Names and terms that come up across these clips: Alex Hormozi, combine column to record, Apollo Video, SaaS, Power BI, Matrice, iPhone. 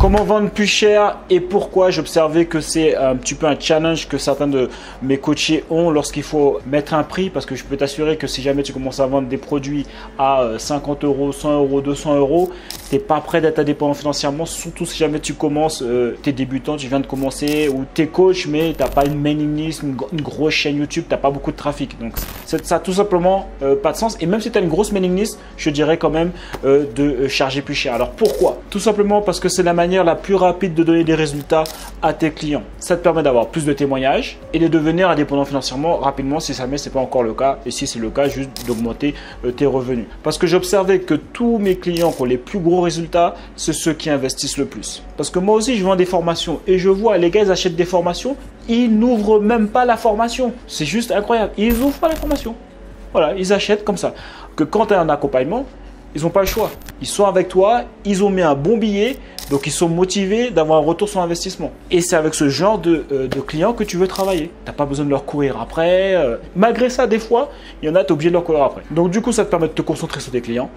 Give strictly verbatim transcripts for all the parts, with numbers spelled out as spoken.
Comment vendre plus cher et pourquoi? J'observais que c'est un petit peu un challenge que certains de mes coachés ont lorsqu'il faut mettre un prix, parce que je peux t'assurer que si jamais tu commences à vendre des produits à cinquante euros, cent euros, deux cents euros, tu n'es pas prêt d'être indépendant financièrement, surtout si jamais tu commences, euh, tu es débutant, tu viens de commencer, ou tu es coach mais tu n'as pas une mailing list, une, une grosse chaîne YouTube, tu n'as pas beaucoup de trafic. Donc ça tout simplement euh, pas de sens. Et même si tu as une grosse mailing list, je dirais quand même euh, de charger plus cher. Alors pourquoi? Tout simplement parce que c'est la manière la plus rapide de donner des résultats à tes clients. Ça te permet d'avoir plus de témoignages et de devenir indépendant financièrement rapidement si jamais c'est pas encore le cas, et si c'est le cas, juste d'augmenter euh, tes revenus. Parce que j'observais que tous mes clients qui ont les plus gros résultats, c'est ceux qui investissent le plus. Parce que moi aussi je vends des formations et je vois les gars, ils achètent des formations, ils n'ouvrent même pas la formation. C'est juste incroyable, ils n'ouvrent pas la formation. Voilà, ils achètent comme ça. Que quand tu as un accompagnement, ils n'ont pas le choix. Ils sont avec toi, ils ont mis un bon billet, donc ils sont motivés d'avoir un retour sur investissement. Et c'est avec ce genre de, euh, de clients que tu veux travailler. Tu n'as pas besoin de leur courir après. Euh. Malgré ça, des fois, il y en a, tu es obligé de leur courir après. Donc du coup, ça te permet de te concentrer sur tes clients.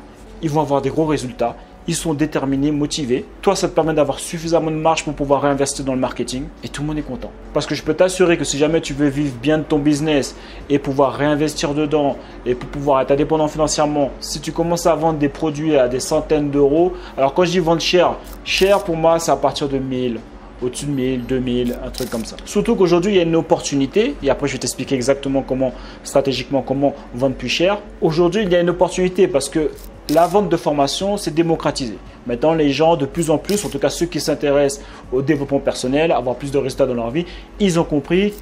Ils vont avoir des gros résultats. Ils sont déterminés, motivés. Toi, ça te permet d'avoir suffisamment de marge pour pouvoir réinvestir dans le marketing, et tout le monde est content. Parce que je peux t'assurer que si jamais tu veux vivre bien de ton business et pouvoir réinvestir dedans et pour pouvoir être indépendant financièrement, si tu commences à vendre des produits à des centaines d'euros, alors quand je dis vendre cher, cher pour moi, c'est à partir de mille, au-dessus de mille, deux mille, un truc comme ça. Surtout qu'aujourd'hui, il y a une opportunité, et après je vais t'expliquer exactement comment, stratégiquement, comment vendre plus cher. Aujourd'hui, il y a une opportunité parce que la vente de formation s'est démocratisée. Maintenant, les gens, de plus en plus, en tout cas ceux qui s'intéressent au développement personnel, avoir plus de résultats dans leur vie, ils ont compris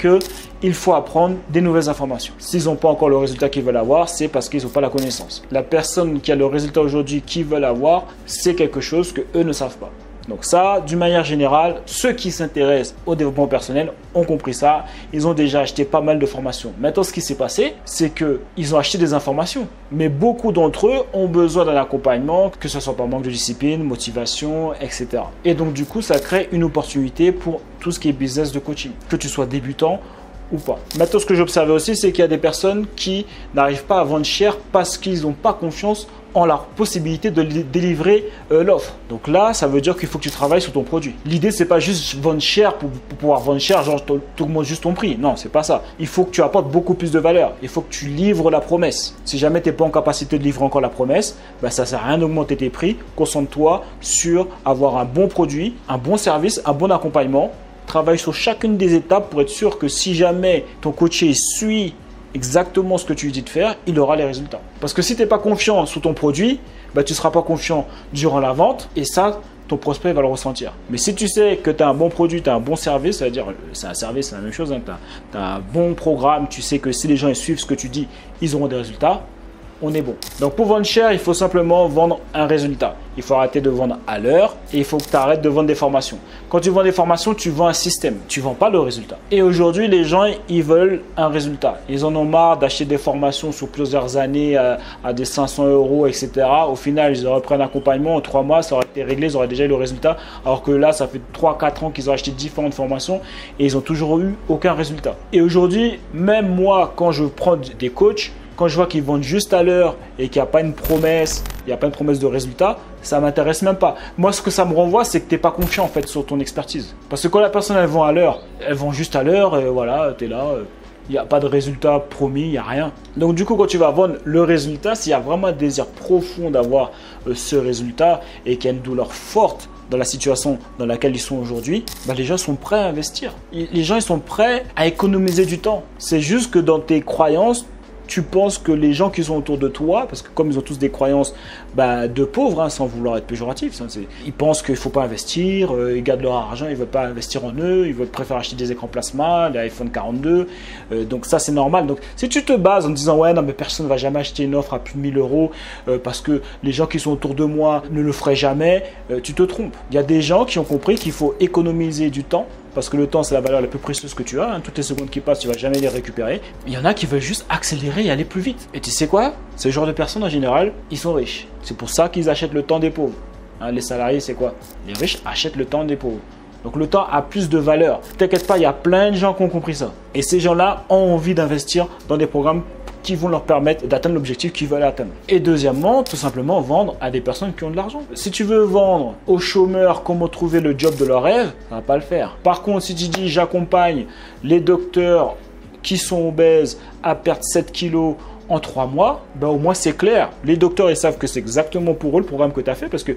qu'il faut apprendre des nouvelles informations. S'ils n'ont pas encore le résultat qu'ils veulent avoir, c'est parce qu'ils n'ont pas la connaissance. La personne qui a le résultat aujourd'hui qu'ils veulent avoir, c'est quelque chose qu'eux ne savent pas. Donc ça, d'une manière générale, ceux qui s'intéressent au développement personnel ont compris ça. Ils ont déjà acheté pas mal de formations. Maintenant, ce qui s'est passé, c'est qu'ils ont acheté des informations. Mais beaucoup d'entre eux ont besoin d'un accompagnement, que ce soit par manque de discipline, motivation, et cetera. Et donc du coup, ça crée une opportunité pour tout ce qui est business de coaching, que tu sois débutant ou pas. Maintenant, ce que j'observais aussi, c'est qu'il y a des personnes qui n'arrivent pas à vendre cher parce qu'ils n'ont pas confiance en la possibilité de délivrer euh, l'offre. Donc là, ça veut dire qu'il faut que tu travailles sur ton produit. L'idée, c'est pas juste vendre cher pour, pour pouvoir vendre cher, genre tu augmentes juste ton prix. Non, c'est pas ça. Il faut que tu apportes beaucoup plus de valeur. Il faut que tu livres la promesse. Si jamais tu n'es pas en capacité de livrer encore la promesse, bah, ça sert à rien d'augmenter tes prix. Concentre-toi sur avoir un bon produit, un bon service, un bon accompagnement. Travaille sur chacune des étapes pour être sûr que si jamais ton coaché suit exactement ce que tu lui dis de faire, il aura les résultats. Parce que si tu n'es pas confiant sur ton produit, bah, tu ne seras pas confiant durant la vente, et ça, ton prospect va le ressentir. Mais si tu sais que tu as un bon produit, tu as un bon service, c'est-à-dire c'est un service, c'est la même chose, hein, tu as, as un bon programme, tu sais que si les gens ils suivent ce que tu dis, ils auront des résultats, on est bon. Donc pour vendre cher, il faut simplement vendre un résultat. Il faut arrêter de vendre à l'heure, et il faut que tu arrêtes de vendre des formations. Quand tu vends des formations, tu vends un système, tu ne vends pas le résultat. Et aujourd'hui, les gens, ils veulent un résultat. Ils en ont marre d'acheter des formations sur plusieurs années à, à des cinq cents euros, et cetera. Au final, ils auraient pris un accompagnement en trois mois, ça aurait été réglé, ils auraient déjà eu le résultat. Alors que là, ça fait trois quatre ans qu'ils ont acheté différentes formations et ils n'ont toujours eu aucun résultat. Et aujourd'hui, même moi, quand je prends des coachs, quand je vois qu'ils vendent juste à l'heure et qu'il n'y a pas une promesse, il n'y a pas une promesse de résultat, ça ne m'intéresse même pas. Moi, ce que ça me renvoie, c'est que tu n'es pas confiant en fait sur ton expertise. Parce que quand la personne, elle vend à l'heure, elle vend juste à l'heure et voilà, tu es là, il n'y a pas de résultat promis, il n'y a rien. Donc du coup, quand tu vas vendre le résultat, s'il y a vraiment un désir profond d'avoir ce résultat et qu'il y a une douleur forte dans la situation dans laquelle ils sont aujourd'hui, bah les gens sont prêts à investir. Les gens ils sont prêts à économiser du temps. C'est juste que dans tes croyances, tu penses que les gens qui sont autour de toi, parce que comme ils ont tous des croyances bah, de pauvres, hein, sans vouloir être péjoratif, hein, ils pensent qu'il ne faut pas investir, euh, ils gardent leur argent, ils ne veulent pas investir en eux, ils veulent préférer acheter des écrans plasma, des iPhone quarante-deux, euh, donc ça c'est normal. Donc si tu te bases en disant ouais non mais personne ne va jamais acheter une offre à plus de mille euros euh, parce que les gens qui sont autour de moi ne le feraient jamais, euh, tu te trompes. Il y a des gens qui ont compris qu'il faut économiser du temps, parce que le temps, c'est la valeur la plus précieuse que tu as. Hein. Toutes les secondes qui passent, tu ne vas jamais les récupérer. Il y en a qui veulent juste accélérer et aller plus vite. Et tu sais quoi? Ce genre de personnes, en général, ils sont riches. C'est pour ça qu'ils achètent le temps des pauvres. Hein, les salariés, c'est quoi? Les riches achètent le temps des pauvres. Donc le temps a plus de valeur. T'inquiète pas, il y a plein de gens qui ont compris ça. Et ces gens-là ont envie d'investir dans des programmes qui vont leur permettre d'atteindre l'objectif qu'ils veulent atteindre. Et deuxièmement, tout simplement vendre à des personnes qui ont de l'argent. Si tu veux vendre aux chômeurs comment trouver le job de leur rêve, ça va pas le faire. Par contre, si tu dis j'accompagne les docteurs qui sont obèses à perdre sept kilos en trois mois, ben au moins c'est clair. Les docteurs, ils savent que c'est exactement pour eux le programme que tu as fait, parce que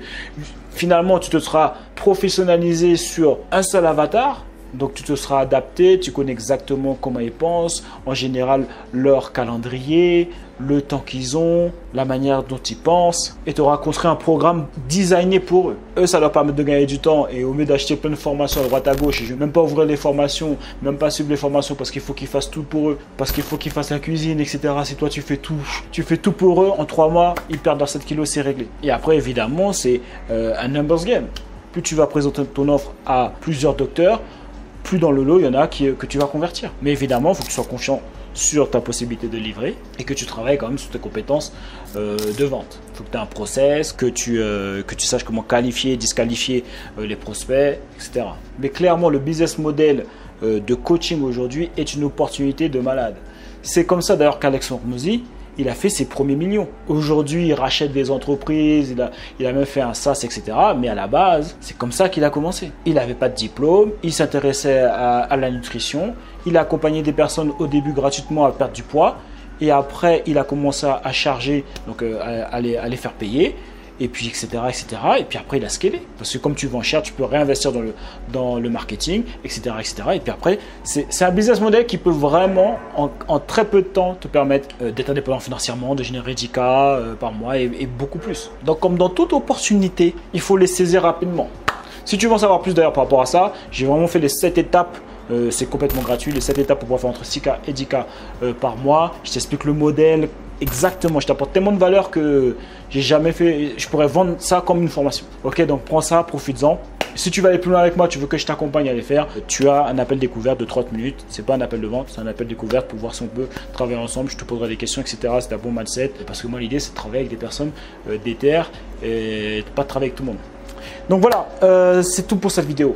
finalement, tu te seras professionnalisé sur un seul avatar. Donc, tu te seras adapté, tu connais exactement comment ils pensent, en général, leur calendrier, le temps qu'ils ont, la manière dont ils pensent, et tu auras construit un programme designé pour eux. Eux, ça leur permet de gagner du temps, et au lieu d'acheter plein de formations à droite à gauche, et je ne vais même pas ouvrir les formations, même pas suivre les formations parce qu'il faut qu'ils fassent tout pour eux, parce qu'il faut qu'ils fassent la cuisine, et cetera. Si toi, tu fais tout, tu fais tout pour eux, en trois mois, ils perdent leurs sept kilos, c'est réglé. Et après, évidemment, c'est euh, un numbers game. Plus tu vas présenter ton offre à plusieurs docteurs, plus dans le lot, il y en a qui, que tu vas convertir. Mais évidemment, il faut que tu sois confiant sur ta possibilité de livrer et que tu travailles quand même sur tes compétences euh, de vente. Il faut que tu aies un process, que tu, euh, que tu saches comment qualifier, disqualifier euh, les prospects, et cetera. Mais clairement, le business model euh, de coaching aujourd'hui est une opportunité de malade. C'est comme ça d'ailleurs qu'Alex Hormozi, il a fait ses premiers millions. Aujourd'hui, il rachète des entreprises, il a, il a même fait un SaaS, et cetera. Mais à la base, c'est comme ça qu'il a commencé. Il n'avait pas de diplôme, il s'intéressait à, à la nutrition, il a accompagné des personnes au début gratuitement à perdre du poids, et après, il a commencé à, à charger, donc euh, à, à, les, à les faire payer, et puis etc., et cetera. Et puis après, il a scalé. Parce que comme tu vends cher, tu peux réinvestir dans le, dans le marketing, et cetera, et cetera. Et puis après, c'est un business model qui peut vraiment, en, en très peu de temps, te permettre euh, d'être indépendant financièrement, de générer dix K euh, par mois et, et beaucoup plus. Donc comme dans toute opportunité, il faut les saisir rapidement. Si tu veux en savoir plus d'ailleurs par rapport à ça, j'ai vraiment fait les sept étapes. Euh, c'est complètement gratuit, les sept étapes pour pouvoir faire entre six K et dix K euh, par mois. Je t'explique le modèle exactement, je t'apporte tellement de valeur que j'ai jamais fait, je pourrais vendre ça comme une formation. Ok, donc prends ça, profites-en. Si tu veux aller plus loin avec moi, tu veux que je t'accompagne à les faire, tu as un appel découverte de trente minutes. C'est pas un appel de vente, c'est un appel découverte pour voir si on peut travailler ensemble. Je te poserai des questions, et cetera. C'est un bon mindset. Parce que moi, l'idée, c'est de travailler avec des personnes euh, déterres et pas de travailler avec tout le monde. Donc voilà, euh, c'est tout pour cette vidéo.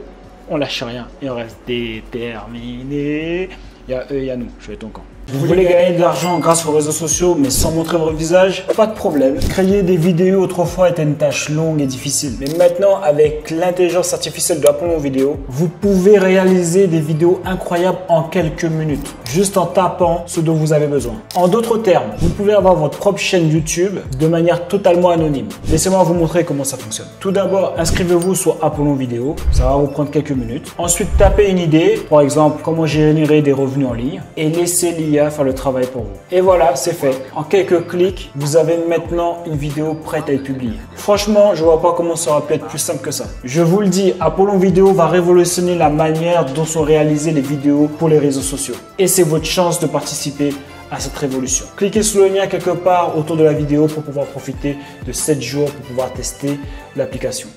On lâche rien et on reste déterminé. Il y a eux, il y a nous. Je vais être ton camp. Vous voulez gagner de l'argent grâce aux réseaux sociaux mais sans montrer votre visage? Pas de problème. Créer des vidéos autrefois était une tâche longue et difficile. Mais maintenant, avec l'intelligence artificielle de Apollo Video, vous pouvez réaliser des vidéos incroyables en quelques minutes, juste en tapant ce dont vous avez besoin. En d'autres termes, vous pouvez avoir votre propre chaîne YouTube de manière totalement anonyme. Laissez-moi vous montrer comment ça fonctionne. Tout d'abord, inscrivez-vous sur Apollo Video. Ça va vous prendre quelques minutes. Ensuite, tapez une idée, par exemple, comment générer des revenus en ligne, et laissez l'I A faire le travail pour vous. Et voilà, c'est fait. En quelques clics, vous avez maintenant une vidéo prête à être publiée. Franchement, je vois pas comment ça aurait pu être plus simple que ça. Je vous le dis, Apollo Video va révolutionner la manière dont sont réalisées les vidéos pour les réseaux sociaux. Et c'est votre chance de participer à cette révolution. Cliquez sur le lien quelque part autour de la vidéo pour pouvoir profiter de sept jours pour pouvoir tester l'application.